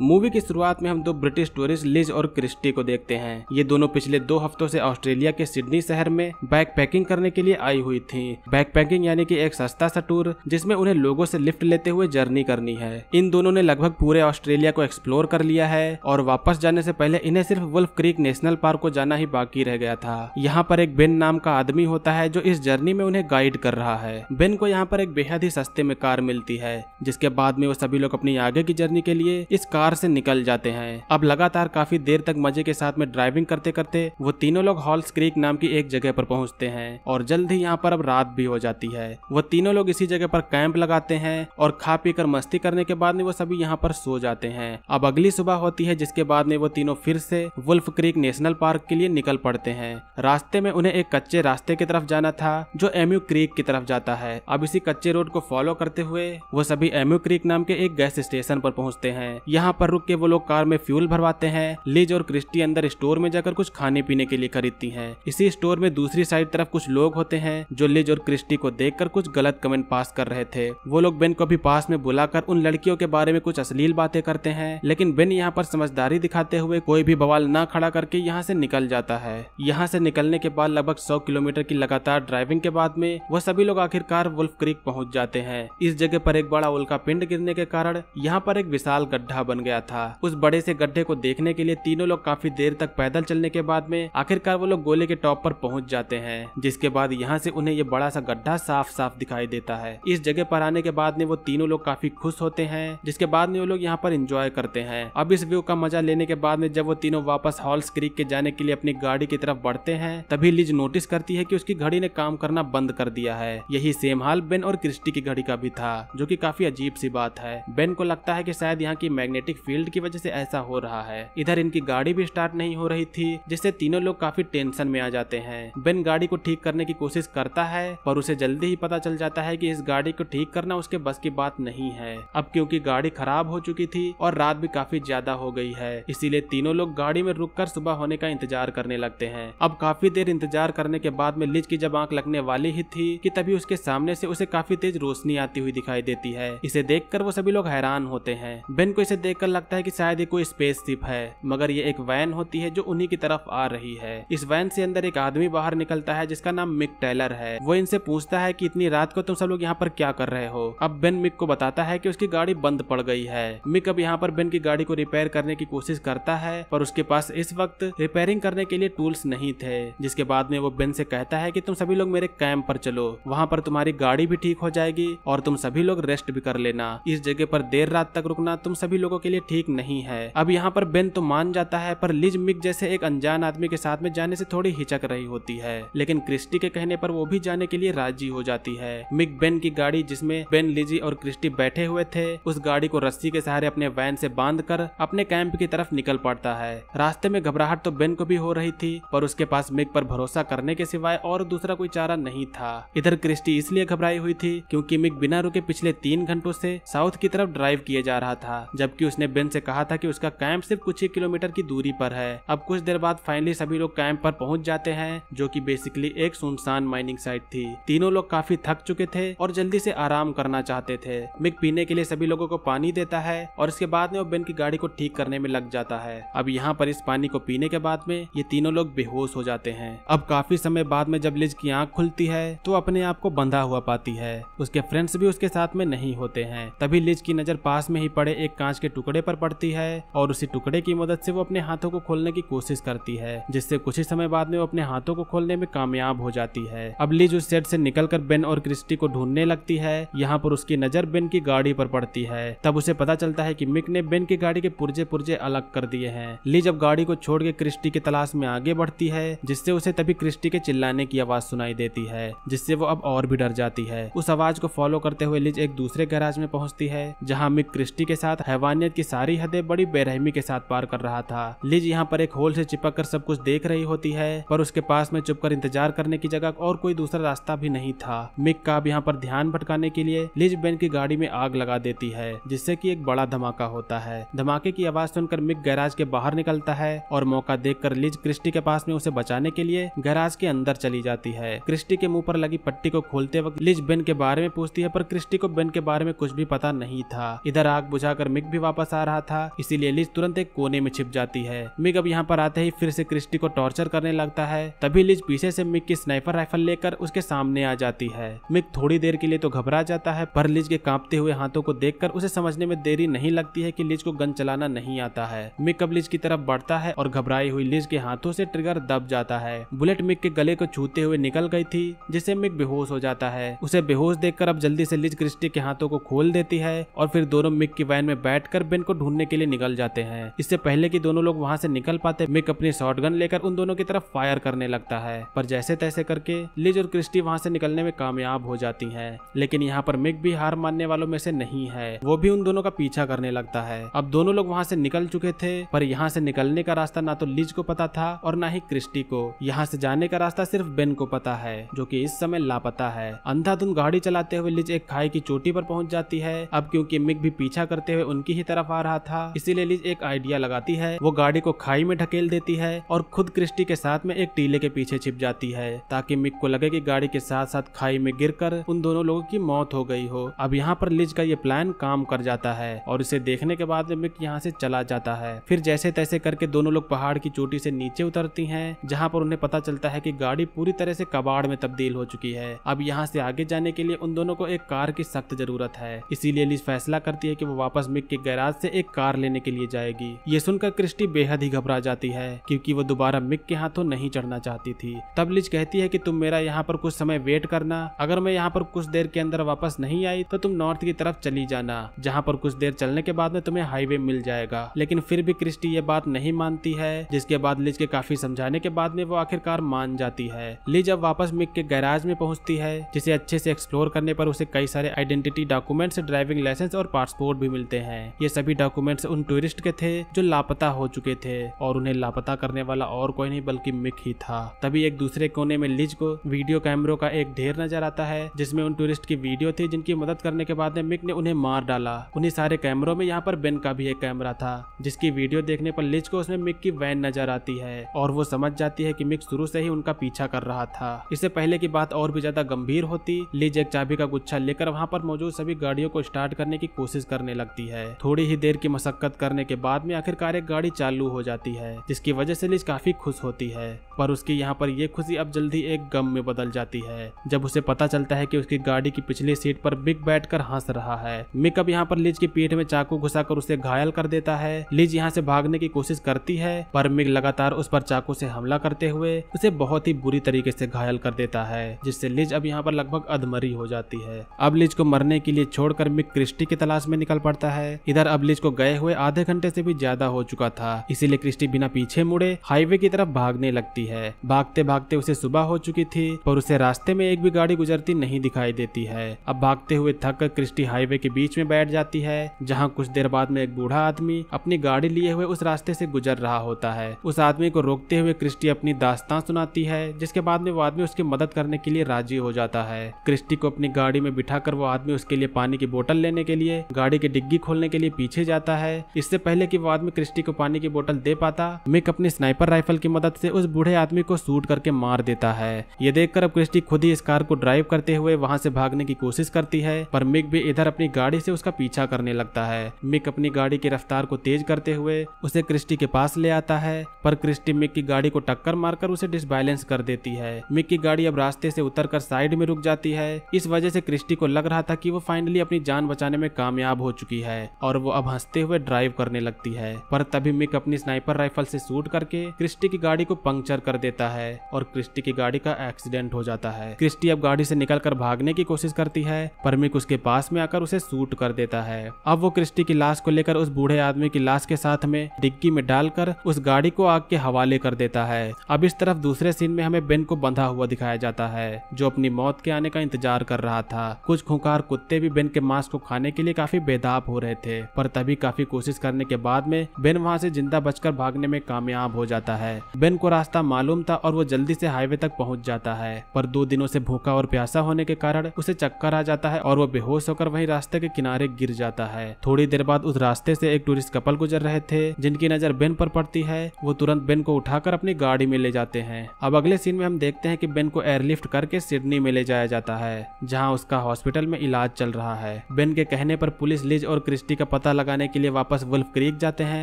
Movie की शुरुआत में हम दो ब्रिटिश टूरिस्ट लिज और क्रिस्टी को देखते हैं। ये दोनों पिछले 2 हफ्तों से ऑस्ट्रेलिया के सिडनी शहर में बैकपैकिंग करने के लिए आई हुई थी। बैकपैकिंग यानी कि एक सस्ता सा टूर जिसमें उन्हें लोगों से लिफ्ट लेते हुए जर्नी करनी है। इन दोनों ने लगभग पूरे ऑस्ट्रेलिया को एक्सप्लोर कर लिया है और वापस जाने से पहले इन्हें सिर्फ वुल्फ क्रीक नेशनल पार्क को जाना ही बाकी रह गया था। यहाँ पर एक बेन नाम का आदमी होता है जो इस जर्नी में उन्हें गाइड कर रहा है। बेन को यहाँ पर एक बेहद ही सस्ते में कार मिलती है, जिसके बाद में वो सभी लोग अपनी आगे की जर्नी के लिए इस कार से निकल जाते हैं। अब लगातार काफी देर तक मजे के साथ में ड्राइविंग करते करते वो तीनों लोग हॉल्स क्रीक नाम की एक जगह पर पहुंचते हैं और जल्द ही यहाँ पर अब रात भी हो जाती है। वो तीनों लोग इसी जगह पर कैंप लगाते हैं और खा पी कर मस्ती करने के बाद में वो सभी यहाँ पर सो जाते हैं। अब अगली सुबह होती है, जिसके बाद में वो तीनों फिर से वुल्फ क्रीक नेशनल पार्क के लिए निकल पड़ते हैं। रास्ते में उन्हें एक कच्चे रास्ते की तरफ जाना था जो एम्यू क्रीक की तरफ जाता है। अब इसी कच्चे रोड को फॉलो करते हुए वो सभी एम्यू क्रीक नाम के एक गैस स्टेशन पर पहुंचते हैं। यहाँ पर रुक के वो लोग कार में फ्यूल भरवाते हैं। लिज और क्रिस्टी अंदर स्टोर में जाकर कुछ खाने पीने के लिए खरीदती हैं। इसी स्टोर में दूसरी साइड तरफ कुछ लोग होते हैं जो लिज और क्रिस्टी को देखकर कुछ गलत कमेंट पास कर रहे थे। वो लोग बेन को भी पास में बुलाकर उन लड़कियों के बारे में कुछ अश्लील बातें करते हैं, लेकिन बेन यहाँ पर समझदारी दिखाते हुए कोई भी बवाल न खड़ा करके यहाँ से निकल जाता है। यहाँ से निकलने के बाद लगभग 100 किलोमीटर की लगातार ड्राइविंग के बाद में वह सभी लोग आखिरकार वुल्फ क्रीक पहुँच जाते हैं। इस जगह पर एक बड़ा उल्का पिंड गिरने के कारण यहाँ पर एक विशाल गड्ढा बन गया था। उस बड़े से गड्ढे को देखने के लिए तीनों लोग काफी देर तक पैदल चलने के बाद में आखिरकार वो लोग गोले के टॉप पर पहुंच जाते हैं, जिसके बाद यहाँ से उन्हें ये बड़ा सा गड्ढा साफ साफ दिखाई देता है। इस जगह पर आने के बाद में वो तीनों लोग काफी खुश होते हैं, जिसके बाद में वो लोग यहाँ पर इंजॉय करते हैं। अब इस व्यू का मजा लेने के बाद में जब वो तीनों वापस हॉल्स क्रीक के जाने के लिए अपनी गाड़ी की तरफ बढ़ते हैं, तभी लिज नोटिस करती है कि उसकी घड़ी ने काम करना बंद कर दिया है। यही सेम हाल बेन और क्रिस्टी की घड़ी का भी था, जो कि काफी अजीब सी बात है। बेन को लगता है कि शायद यहाँ की मैग्नेटिक फील्ड की वजह से ऐसा हो रहा है। इधर इनकी गाड़ी भी स्टार्ट नहीं हो रही थी, जिससे तीनों लोग काफी टेंशन में आ जाते हैं। बेन गाड़ी को ठीक करने की कोशिश करता है, पर उसे जल्दी ही पता चल जाता है कि इस गाड़ी को ठीक करना उसके बस की बात नहीं है। अब क्योंकि गाड़ी खराब हो चुकी थी और रात भी काफी ज्यादा हो गई है, इसीलिए तीनों लोग गाड़ी में रुककर सुबह होने का इंतजार करने लगते हैं। अब काफी देर इंतजार करने के बाद में लिज की जब आंख लगने वाली ही थी कि तभी उसके सामने से उसे काफी तेज रोशनी आती हुई दिखाई देती है। इसे देखकर वो सभी लोग हैरान होते हैं। बेन को इसे देखकर लगता है कि शायद ये कोई स्पेसशिप है, मगर ये एक वैन होती है जो उन्हीं की तरफ आ रही है। इस वैन से अंदर एक आदमी बाहर निकलता है जिसका नाम मिक टेलर है। वो इनसे पूछता है कि इतनी रात को तुम सब लोग यहाँ पर क्या कर रहे हो। अब बेन मिक को बताता है कि उसकी गाड़ी बंद पड़ गई है। मिक अब यहाँ पर बेन की गाड़ी को रिपेयर करने की कोशिश करता है, पर उसके पास इस वक्त रिपेयरिंग करने के लिए टूल्स नहीं थे। जिसके बाद में वो बेन से कहता है कि तुम सभी लोग मेरे कैंप पर चलो, वहाँ पर तुम्हारी गाड़ी भी ठीक हो जाएगी और तुम सभी लोग रेस्ट भी कर लेना। इस जगह पर देर रात तक रुकना तुम सभी लोगों के लिए ठीक नहीं है। अब यहाँ पर बेन तो मान जाता है, पर लिज मिक जैसे एक अनजान आदमी के साथ में जाने से थोड़ी हिचक रही होती है, लेकिन क्रिस्टी के कहने पर वो भी जाने के लिए राजी हो जाती है। मिक बेन की गाड़ी, जिसमें बेन, लिजी और क्रिस्टी बैठे हुए थे, उस गाड़ी को रस्सी के सहारे अपने वैन से बांधकर अपने कैंप की तरफ निकल पड़ता है। रास्ते में घबराहट तो बेन को भी हो रही थी, पर उसके पास मिक पर भरोसा करने के सिवाय और दूसरा कोई चारा नहीं था। इधर क्रिस्टी इसलिए घबराई हुई थी क्योंकि मिक बिना रुके पिछले 3 घंटों से साउथ की तरफ ड्राइव किए जा रहा था, जबकि उसने बेन से कहा था कि उसका कैंप सिर्फ कुछ ही किलोमीटर की दूरी पर है। अब कुछ देर बाद फाइनली सभी लोग कैंप पर पहुंच जाते हैं, जो कि बेसिकली एक सुनसान माइनिंग साइट थी। तीनों लोग काफी थक चुके थे और जल्दी से आराम करना चाहते थे। मिक पीने के लिए सभी लोगों को पानी देता है और इसके बाद में वो बेन की गाड़ी को ठीक करने में लग जाता है। अब यहाँ पर इस पानी को पीने के बाद में ये तीनों लोग बेहोश हो जाते हैं। अब काफी समय बाद में जब लिज की आँख खुलती है तो अपने आप को बंधा हुआ पाती है। उसके फ्रेंड्स भी उसके साथ में नहीं होते हैं। तभी लिज की नजर पास में ही पड़े एक कांच के टुकड़े पर पड़ती है और उसी टुकड़े की मदद से वो अपने हाथों को खोलने की कोशिश करती है, जिससे कुछ ही समय बाद में वो अपने हाथों को खोलने में कामयाब हो जाती है। अब लिज उस सेट से निकलकर बेन और क्रिस्टी को ढूंढने लगती है। यहाँ पर उसकी नजर बेन की गाड़ी पर पड़ती है। तब उसे पता चलता है कि मिक ने बेन की गाड़ी के पुर्जे अलग कर दिए हैं। लिज अब गाड़ी को छोड़ के क्रिस्टी की तलाश में आगे बढ़ती है, जिससे उसे तभी क्रिस्टी के चिल्लाने की आवाज सुनाई देती है, जिससे वो अब और भी डर जाती है। उस आवाज को फॉलो करते हुए लिज एक दूसरे गैराज में पहुंचती है, जहाँ मिक क्रिस्टी के साथ हैवानियत की सारी हदें बड़ी बेरहमी के साथ पार कर रहा था। लिज यहाँ पर एक होल से चिपक कर सब कुछ देख रही होती है, पर उसके पास में चुपकर इंतजार करने की जगह और कोई दूसरा रास्ता भी नहीं था। मिक का अब यहाँ पर ध्यान भटकाने के लिए लिज बेन की गाड़ी में आग लगा देती है, जिससे कि एक बड़ा धमाका होता है। धमाके की आवाज सुनकर मिक गैराज के बाहर निकलता है और मौका देखकर लिज क्रिस्टी के पास में उसे बचाने के लिए गैराज के अंदर चली जाती है। क्रिस्टी के मुंह पर लगी पट्टी को खोलते वक्त लिज बेन के बारे में पूछती है, पर क्रिस्टी को बेन के बारे में कुछ भी पता नहीं था। इधर आग बुझाकर मिक भी वापस वापस आ रहा था, इसीलिए लिज तुरंत एक कोने में छिप जाती है। मिक अब यहाँ पर आते ही फिर से क्रिस्टी को टॉर्चर करने लगता है। तभी लिज पीछे से मिक की स्नाइपर राइफल लेकर उसके सामने आ जाती है। मिक थोड़ी देर के लिए तो घबरा जाता है, पर लिज के कांपते हुए हाथों को देखकर उसे समझने में देरी नहीं लगती है कि लिज को गन चलाना नहीं आता है। मिक अब लिज की तरफ बढ़ता है और घबराई हुई लिज के हाथों से ट्रिगर दब जाता है। बुलेट मिक के गले को छूते हुए निकल गई थी, जिससे मिक बेहोश हो जाता है। उसे बेहोश देखकर अब जल्दी से लिज क्रिस्टी के हाथों को खोल देती है और फिर दोनों मिक की वैन में बैठकर बेन को ढूंढने के लिए निकल जाते हैं। इससे पहले कि दोनों लोग वहां से निकल पाते, मिक अपनी शॉटगन लेकर उन दोनों की तरफ फायर करने लगता है, पर जैसे तैसे करके लिज और क्रिस्टी वहां से निकलने में कामयाब हो जाती हैं। लेकिन यहाँ पर मिक भी हार मानने वालों में से नहीं है, वो भी उन दोनों का पीछा करने लगता है। अब दोनों लोग वहाँ से निकल चुके थे, पर यहाँ से निकलने का रास्ता ना तो लिज को पता था और ना ही क्रिस्टी को। यहाँ से जाने का रास्ता सिर्फ बेन को पता है, जो कि इस समय लापता है। अंधाधुंध गाड़ी चलाते हुए लिज एक खाई की चोटी पर पहुंच जाती है। अब क्योंकि मिक भी पीछा करते हुए उनकी ही तरफ आ रहा था, इसीलिए लिज एक आइडिया लगाती है। वो गाड़ी को खाई में ढकेल देती है और खुद क्रिस्टी के साथ में एक टीले के पीछे छिप जाती है, ताकि मिक को लगे कि गाड़ी के साथ साथ खाई में गिरकर उन दोनों लोगों की मौत हो गई हो। अब यहाँ पर लिज का ये प्लान काम कर जाता है और इसे देखने के बाद मिक यहाँ से चला जाता है। फिर जैसे तैसे करके दोनों लोग पहाड़ की चोटी से नीचे उतरती हैं, जहाँ पर उन्हें पता चलता है कि गाड़ी पूरी तरह से कबाड़ में तब्दील हो चुकी है। अब यहाँ से आगे जाने के लिए उन दोनों को एक कार की सख्त जरूरत है, इसीलिए लिज फैसला करती है कि वो वापस मिक के गैराज से एक कार लेने के लिए जाएगी। ये सुनकर क्रिस्टी बेहद ही घबरा जाती है, क्योंकि वो दोबारा मिक के हाथों नहीं चढ़ना चाहती थी। तब लिज कहती है कि तुम मेरा यहाँ पर कुछ समय वेट करना, अगर मैं यहाँ पर कुछ देर के अंदर वापस नहीं आई तो तुम नॉर्थ की तरफ चली जाना, जहाँ पर कुछ देर चलने के बाद में तुम्हें हाईवे मिल जाएगा। लेकिन फिर भी क्रिस्टी ये बात नहीं मानती है, जिसके बाद लिज के काफी समझाने के बाद में वो आखिरकार मान जाती है। लिज अब वापस मिक के गैराज में पहुंचती है, जिसे अच्छे से एक्सप्लोर करने पर उसे कई सारे आइडेंटिटी डॉक्यूमेंट्स, ड्राइविंग लाइसेंस और पासपोर्ट भी मिलते हैं। ये सभी डॉक्यूमेंट्स उन टूरिस्ट के थे जो लापता हो चुके थे और उन्हें लापता करने वाला और कोई नहीं बल्कि मिक ही था। तभी एक दूसरे कोने में लिज को वीडियो कैमरों का एक ढेर नजर आता है, जिसमें उन टूरिस्ट की वीडियो थी जिनकी मदद करने के बाद में मिक ने उन्हें मार डाला। उन्हीं सारे कैमरों में यहाँ पर बेन का भी एक कैमरा था, जिसकी वीडियो देखने पर लिज को उसमें मिक की वैन नजर आती है और वो समझ जाती है कि मिक शुरू से ही उनका पीछा कर रहा था। इससे पहले की बात और भी ज्यादा गंभीर होती, लिज एक चाबी का गुच्छा लेकर वहाँ पर मौजूद सभी गाड़ियों को स्टार्ट करने की कोशिश करने लगती है। थोड़ी ही देर की मशक्कत करने के बाद में आखिरकार एक गाड़ी चालू हो जाती है, जिसकी वजह से लिज काफी खुश होती है, पर उसकी यहाँ पर ये खुशी अब जल्दी एक गम में बदल जाती है, जब उसे पता चलता है कि उसकी गाड़ी की पिछली सीट पर मिक बैठकर हंस रहा है। मिक अब यहाँ पर लिज की पीठ में चाकू घुसाकर उसे घायल कर देता है। लिज यहाँ से भागने की कोशिश करती है, पर मिक लगातार उस पर चाकू से हमला करते हुए उसे बहुत ही बुरी तरीके से घायल कर देता है, जिससे लिज अब यहाँ पर लगभग अधमरी हो जाती है। अब लिज को मरने के लिए छोड़कर मिक क्रिस्टी की तलाश में निकल पड़ता है। इधर अब लिज को गए हुए आधे घंटे से भी ज्यादा हो चुका था, इसीलिए क्रिस्टी बिना पीछे मुड़े हाईवे की तरफ भागने लगती है। भागते भागते उसे सुबह हो चुकी थी, पर उसे रास्ते में एक भी गाड़ी गुजरती नहीं दिखाई देती है। अब भागते हुए थक कर क्रिस्टी हाईवे के बीच में बैठ जाती है, जहाँ कुछ देर बाद में एक बूढ़ा आदमी अपनी गाड़ी लिए हुए उस रास्ते से गुजर रहा होता है। उस आदमी को रोकते हुए क्रिस्टी अपनी दास्तान सुनाती है, जिसके बाद में वो आदमी उसकी मदद करने के लिए राजी हो जाता है। क्रिस्टी को अपनी गाड़ी में बिठाकर वो आदमी उसके लिए पानी की बोतल लेने के लिए गाड़ी की डिग्गी खोलने के लिए पीछे जाता है। इससे पहले कि वो आदमी क्रिस्टी को पानी की बोतल दे पाता, मिक अपनी स्नाइपर राइफल की मदद से उस बूढ़े आदमी को शूट करके मार देता है। ये देखकर अब क्रिस्टी खुद ही इस कार को ड्राइव करते हुए वहां से भागने की कोशिश करती है, पर मिक भी इधर अपनी गाड़ी से उसका पीछा करने लगता है। मिक अपनी गाड़ी की रफ्तार को तेज करते हुए उसे क्रिस्टी के पास ले आता है, पर क्रिस्टी मिक की गाड़ी को टक्कर मारकर उसे डिसबैलेंस कर देती है। मिक की गाड़ी अब रास्ते से उतरकर साइड में रुक जाती है। इस वजह से क्रिस्टी को लग रहा था कि वो फाइनली अपनी जान बचाने में कामयाब हो चुकी है और वो अब हंसते हुए ड्राइव करने लगती है, पर तभी मिक अपनी स्नाइपर राइफल से शूट करके क्रिस्टी की गाड़ी को पंक्चर कर देता है और क्रिस्टी की गाड़ी का एक्सीडेंट हो जाता है। क्रिस्टी अब गाड़ी से निकलकर भागने की कोशिश करती है, पर मिक उसके पास में आकर उसे शूट कर देता है। अब वो क्रिस्टी की लाश को लेकर उस बूढ़े आदमी की लाश के साथ में डिग्गी में डालकर उस गाड़ी को आग के हवाले कर देता है। अब इस तरफ दूसरे सीन में हमें बेन को बंधा हुआ दिखाया जाता है, जो अपनी मौत के आने का इंतजार कर रहा था। कुछ खूंखार कुत्ते भी बेन के मांस को खाने के लिए काफी बेताब हो रहे थे, पर तभी काफी कोशिश करने के बाद में बेन वहां से जिंदा बचकर भागने में कामयाब हो जाता है। बेन को रास्ता मालूम था और वो जल्दी से हाईवे तक पहुंच जाता है, पर 2 दिनों से भूखा और प्यासा होने के कारण उसे चक्कर आ जाता है और वो बेहोश होकर वहीं रास्ते के किनारे गिर जाता है। थोड़ी देर बाद उस रास्ते से एक टूरिस्ट कपल गुजर रहे थे, जिनकी नजर बेन पर पड़ती है। वो तुरंत बेन को उठाकर अपनी गाड़ी में ले जाते हैं। अब अगले सीन में हम देखते हैं कि बेन को एयरलिफ्ट करके सिडनी में ले जाया जाता है, जहां उसका हॉस्पिटल में इलाज चल रहा है। बेन के कहने पर पुलिस लिज और क्रिस्टी का पता लगाने के लिए वापस वुल्फ क्रीक जाते हैं,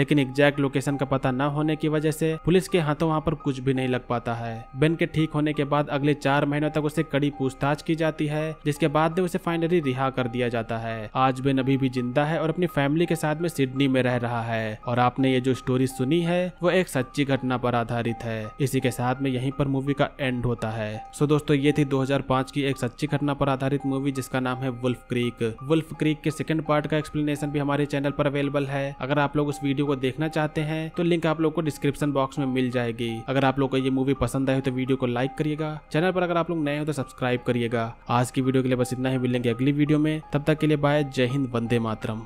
लेकिन एग्जैक्ट लोकेशन का पता न होने की वजह से पुलिस के हाथों वहाँ पर कुछ भी नहीं लग पाता है। बेन के ठीक होने के बाद अगले 4 महीनों तक उसे कड़ी पूछताछ की जाती है, जिसके बाद उसे फाइनली रिहा कर दिया जाता है। आज बेन अभी भी जिंदा है और अपनी फैमिली के साथ में सिडनी में रह रहा है। और आपने ये जो स्टोरी सुनी है वो एक सच्ची घटना पर आधारित है। इसी के साथ में यहीं पर मूवी का एंड होता है। सो दोस्तों, ये थी 2005 की एक सच्ची घटना पर आधारित मूवी जिसका नाम है वुल्फ क्रीक। वुल्फ क्रीक के सेकंड पार्ट का एक्सप्लेनेशन भी हमारे चैनल पर अवेलेबल है। अगर आप लोग उस वीडियो को देखना चाहते हैं तो लिंक आप लोग को डिस्क्रिप्शन बॉक्स में मिल जाएगी। अगर आप लोग को ये मूवी पसंद आई तो वीडियो को लाइक करिएगा। चैनल पर अगर आप लोग नए हो तो सब्सक्राइब करिएगा। आज की वीडियो के लिए बस इतना ही, मिलेंगे अगली वीडियो में। तब तक के लिए बाय। जय हिंद, वंदे मातरम।